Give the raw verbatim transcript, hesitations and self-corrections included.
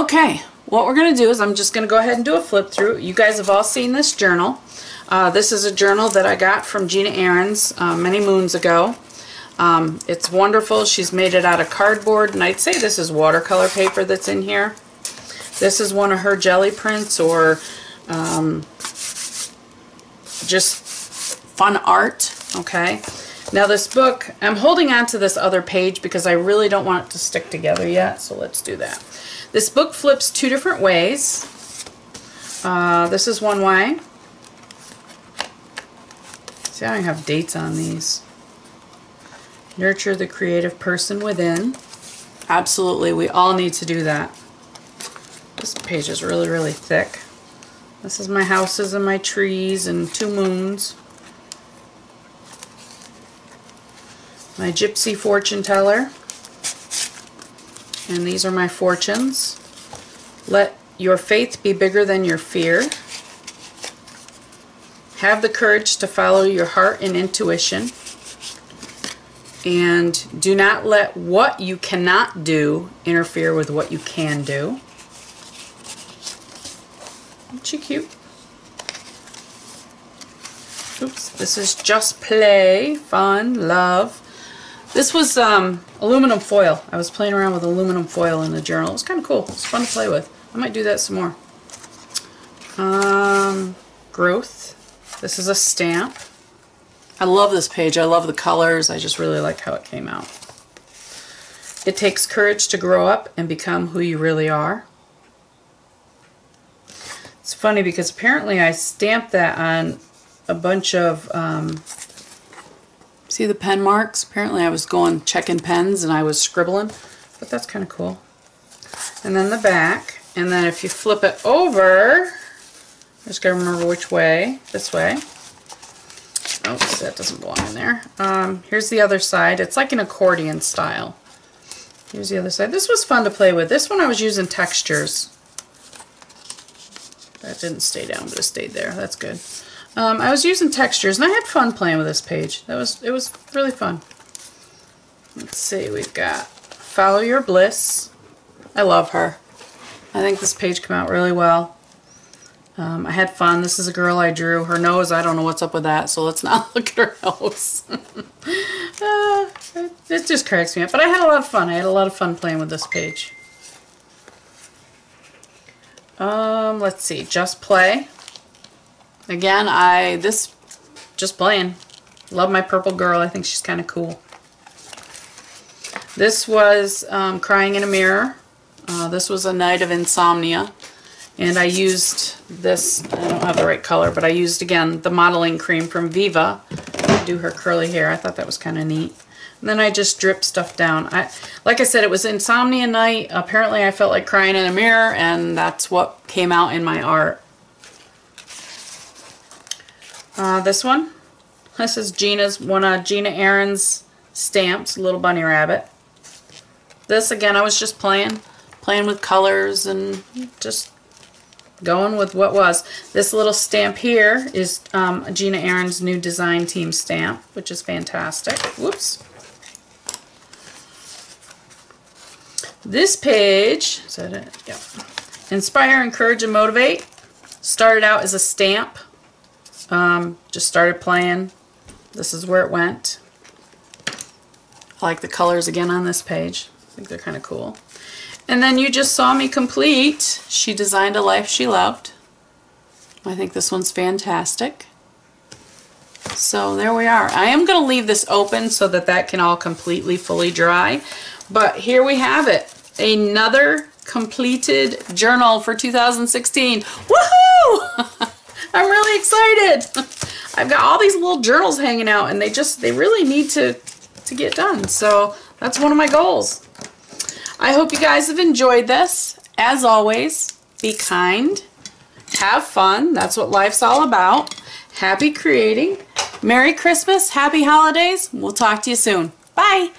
Okay, what we're going to do is I'm just going to go ahead and do a flip through. You guys have all seen this journal. Uh, this is a journal that I got from Gina Ahrens uh, many moons ago. Um, it's wonderful. She's made it out of cardboard, and I'd say this is watercolor paper that's in here. This is one of her jelly prints, or um, just fun art. Okay. Now this book, I'm holding on to this other page because I really don't want it to stick together yet, so let's do that. This book flips two different ways. Uh, this is one way. See, I don't have dates on these. Nurture the creative person within. Absolutely, we all need to do that. This page is really, really thick. This is my houses and my trees and two moons. My gypsy fortune teller, and these are my fortunes. Let your faith be bigger than your fear. Have the courage to follow your heart and intuition, and do not let what you cannot do interfere with what you can do. Isn't she cute? Oops, this is just play, fun, love. This was um, aluminum foil. I was playing around with aluminum foil in the journal. It was kind of cool. It's fun to play with. I might do that some more. Um, growth. This is a stamp. I love this page. I love the colors. I just really like how it came out. It takes courage to grow up and become who you really are. It's funny because apparently I stamped that on a bunch of... Um, See the pen marks? Apparently I was going checking pens and I was scribbling, but that's kind of cool. And then the back, and then if you flip it over, I just gotta remember which way, this way. Oops, that doesn't belong in there. Um, here's the other side. It's like an accordion style. Here's the other side. This was fun to play with. This one I was using textures. That didn't stay down, but it stayed there. That's good. Um, I was using textures, and I had fun playing with this page. That was it was really fun. Let's see, we've got Follow Your Bliss. I love her. I think this page came out really well. Um, I had fun. This is a girl I drew. Her nose, I don't know what's up with that, so let's not look at her nose. uh, it, it just cracks me up, but I had a lot of fun. I had a lot of fun playing with this page. Um, let's see, Just Play. Again, I, this, just playing. Love my purple girl. I think she's kind of cool. This was um, Crying in a Mirror. Uh, this was a night of insomnia. And I used this, I don't have the right color, but I used, again, the modeling cream from Viva to do her curly hair. I thought that was kind of neat. And then I just drip stuff down. I, like I said, it was insomnia night. Apparently, I felt like crying in a mirror, and that's what came out in my art. Uh, this one, this is Gina's, one of Gina Ahrens' stamps, Little Bunny Rabbit. This, again, I was just playing, playing with colors and just going with what was. This little stamp here is um, Gina Ahrens' new design team stamp, which is fantastic. Whoops. This page, is that it? Yep. Inspire, encourage, and motivate. Started out as a stamp. Um, just started playing. This is where it went. I like the colors again on this page. I think they're kind of cool. And then you just saw me complete She Designed a Life She Loved. I think this one's fantastic. So there we are. I am going to leave this open so that that can all completely fully dry. But here we have it. Another completed journal for two thousand sixteen. Woohoo! I'm really excited. I've got all these little journals hanging out, and they just, they really need to, to get done. So that's one of my goals. I hope you guys have enjoyed this. As always, be kind, have fun. That's what life's all about. Happy creating. Merry Christmas. Happy holidays. We'll talk to you soon. Bye.